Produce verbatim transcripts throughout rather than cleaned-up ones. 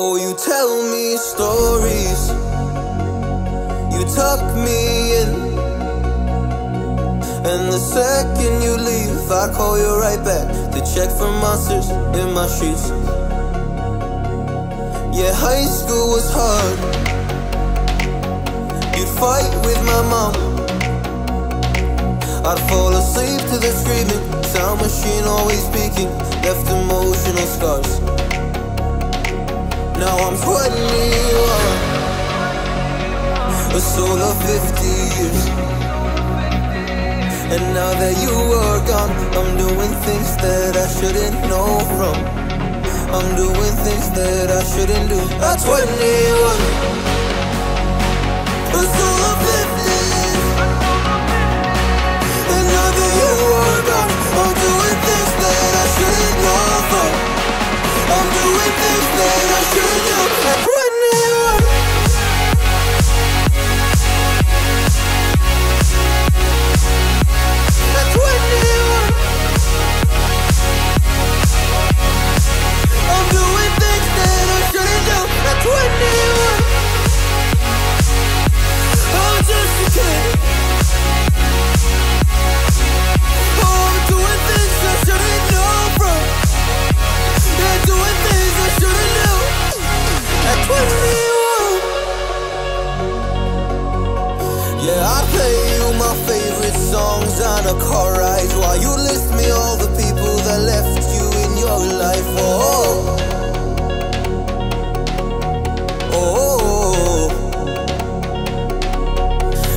Oh, you tell me stories, you tuck me in, and the second you leave, I call you right back to check for monsters in my streets. Yeah, high school was hard, you'd fight with my mom, I'd fall asleep to the screaming, sound machine always speaking, left emotional scars. Now I'm twenty-one, a soul of fifty years, and now that you are gone, I'm doing things that I shouldn't know from, I'm doing things that I shouldn't do. At twenty-one, a soul of fifty years, and now that you are gone, I'm doing things that I shouldn't know from, I'm doing things that I shouldn't do. At twenty-one, at twenty-one, I'm doing things that I shouldn't do. At twenty-one, I'm just a kid, I'm doing things I shouldn't know from, they're doing things I shouldn't do. At twenty-one, yeah, I play you my favorite songs on a car ride while you list me all the people that left you in your life. Oh, oh,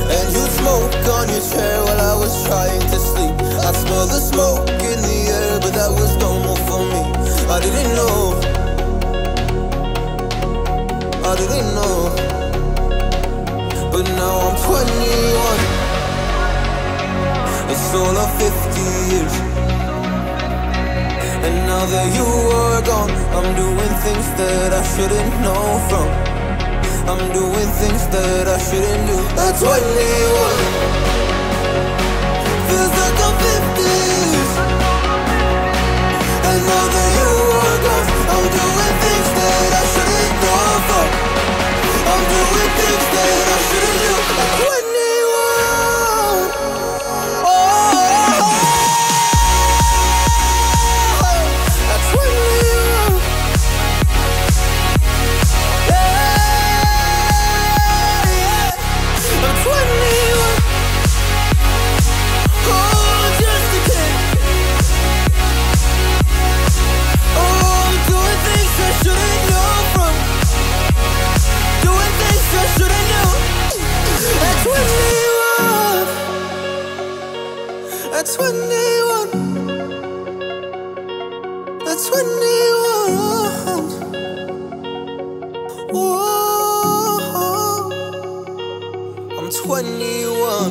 and you smoke on your chair while I was trying to sleep. I smell the smoke in the air, but that was normal for me. I didn't know. I didn't know, but now I'm twenty-one, a soul of fifty years, and now that you are gone, I'm doing things that I shouldn't know from, I'm doing things that I shouldn't do. At twenty-one, feels like I'm fifties, and now that you are gone, I'm doing things that I shouldn't know from, I'm doing things that I shouldn't do. At twenty-one, oh, at twenty-one, yeah, yeah, at twenty-one, oh, just a kid, oh, I'm doing things I shouldn't know from, doing things I shouldn't do. At twenty-one, at twenty-one, at twenty-one, whoa, I'm twenty-one.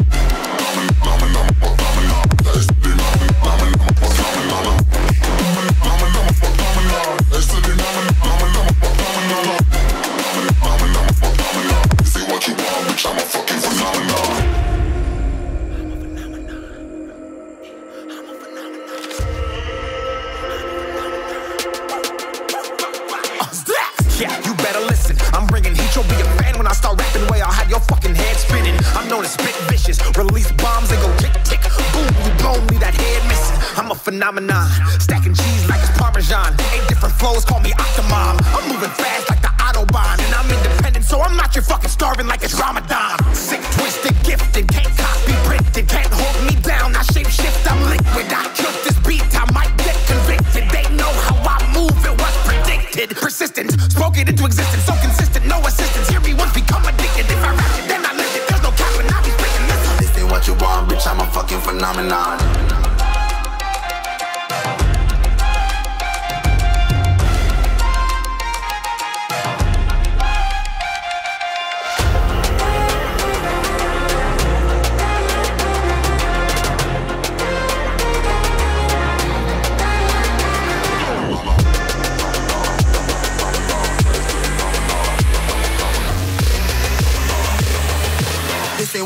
Release bombs and go tick, tick, boom, you blow me that phenomenon. Stacking cheese like it's Parmesan. Eight different flows, call me Octomom. I'm moving fast like the Autobahn. And I'm independent, so I'm not your fucking starving like it's Ramadan. Sick, twisted, gifted, can't copy, printed, can't hold me down. I shape shift, I'm liquid. I killed this beat, I might get convicted. They know how I move, it was predicted. Persistence, spoke it into existence. So consistent, no assistance. Hear me once, become addicted. If I rap it, then I live it. There's no cap, and I be breaking this. This ain't what you want, bitch, I'm a fucking phenomenon. This ain't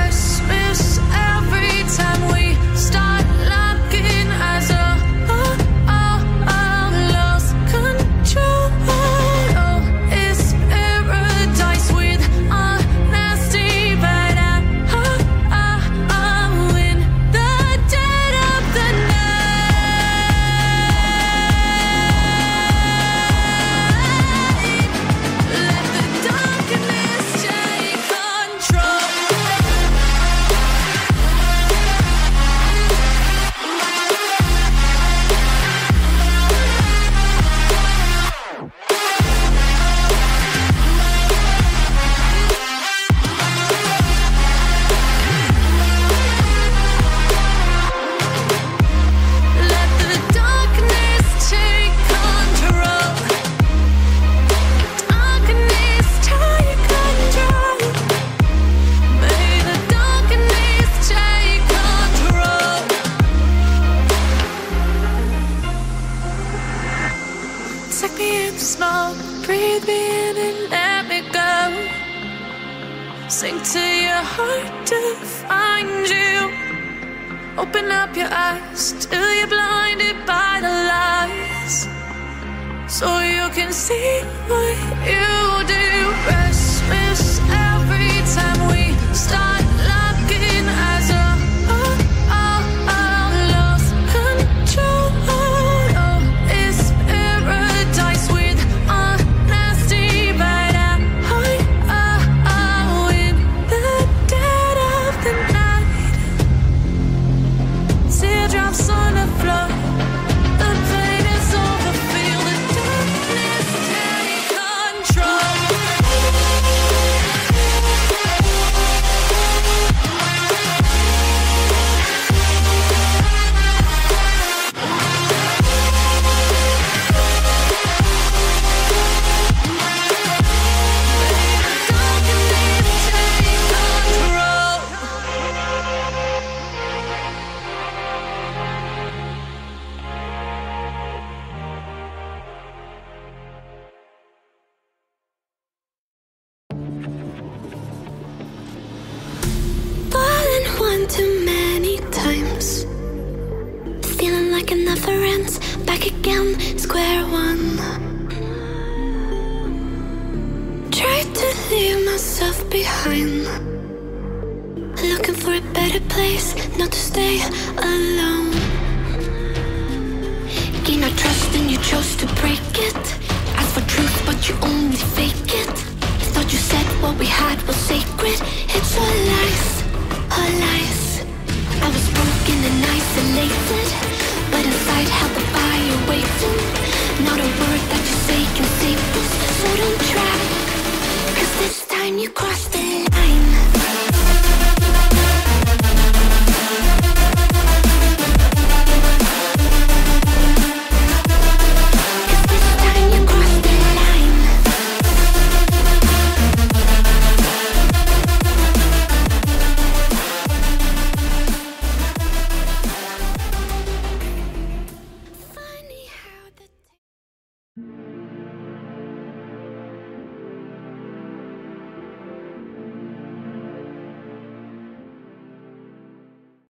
Christmas every time we start looking as a Suck me in the smoke, breathe me in and let me go. Sink to your heart to find you. Open up your eyes till you're blinded by the lies, so you can see what you do. Restless every time we start looking as a you crossed.